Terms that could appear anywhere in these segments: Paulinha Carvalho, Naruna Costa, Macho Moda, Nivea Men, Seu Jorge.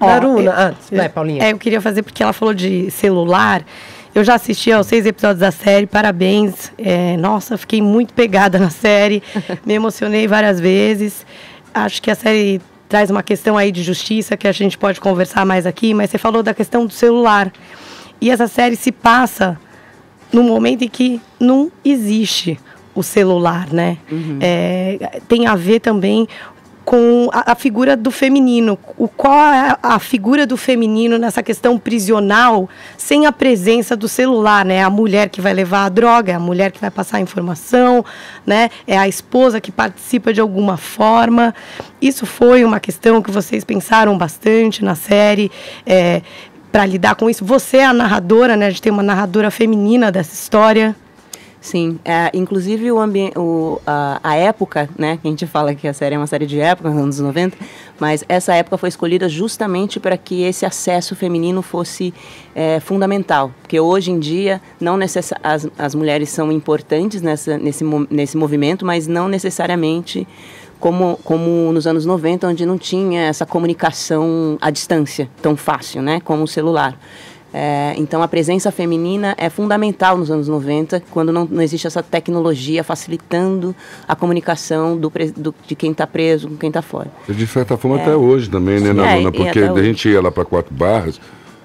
Naruna, antes, vai, Paulinha. Eu queria fazer porque ela falou de celular. Eu já assisti aos 6 episódios da série, parabéns. Nossa, fiquei muito pegada na série, me emocionei várias vezes. Acho que a série traz uma questão aí de justiça que a gente pode conversar mais aqui, mas você falou da questão do celular. E essa série se passa num momento em que não existe o celular, né? Uhum. Tem a ver também com a figura do feminino. Qual é a figura do feminino nessa questão prisional sem a presença do celular, né? A mulher que vai levar a droga, a mulher que vai passar a informação, né? É a esposa que participa de alguma forma. Isso foi uma questão que vocês pensaram bastante na série, para lidar com isso. Você é a narradora, né? A gente tem uma narradora feminina dessa história. Sim, inclusive a época, né, que a gente fala que a série é uma série de época, nos anos 90, mas essa época foi escolhida justamente para que esse acesso feminino fosse fundamental, porque hoje em dia não as mulheres são importantes nesse movimento, mas não necessariamente como nos anos 90, onde não tinha essa comunicação à distância tão fácil, né, como o celular. Então a presença feminina é fundamental nos anos 90, quando não existe essa tecnologia facilitando a comunicação de quem está preso com quem está fora. De certa forma até hoje também, né, Naruna? Porque a gente ia lá para 4 Barras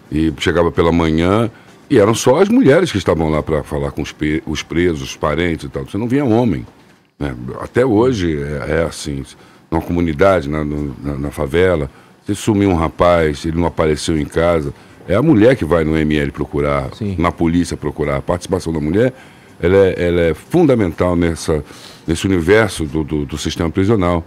e chegava pela manhã e eram só as mulheres que estavam lá para falar com os presos, os parentes e tal. Você não via homem, né? Até hoje é assim, numa comunidade, na favela, se sumiu um rapaz, ele não apareceu em casa... É a mulher que vai no ML procurar, sim, na polícia procurar. A participação da mulher, ela é fundamental nesse universo do sistema prisional.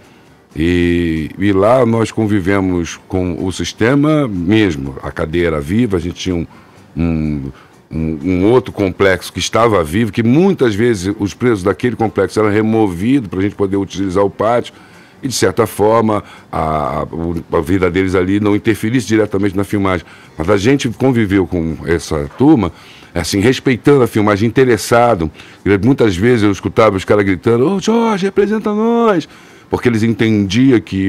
E lá nós convivemos com o sistema mesmo. A cadeia era viva, a gente tinha um outro complexo que estava vivo, que muitas vezes os presos daquele complexo eram removidos para a gente poder utilizar o pátio. E, de certa forma, a vida deles ali não interferisse diretamente na filmagem. Mas a gente conviveu com essa turma, assim, respeitando a filmagem, interessado. Muitas vezes eu escutava os caras gritando, ô Jorge, representa nós! Porque eles entendiam que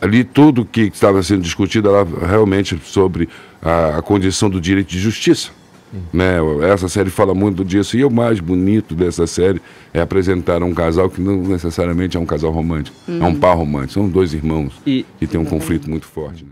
ali tudo que estava sendo discutido era realmente sobre a condição do direito de justiça. Né? Essa série fala muito disso. E o mais bonito dessa série é apresentar um casal que não necessariamente é um casal romântico, é um par romântico, são dois irmãos que tem um conflito muito forte, né?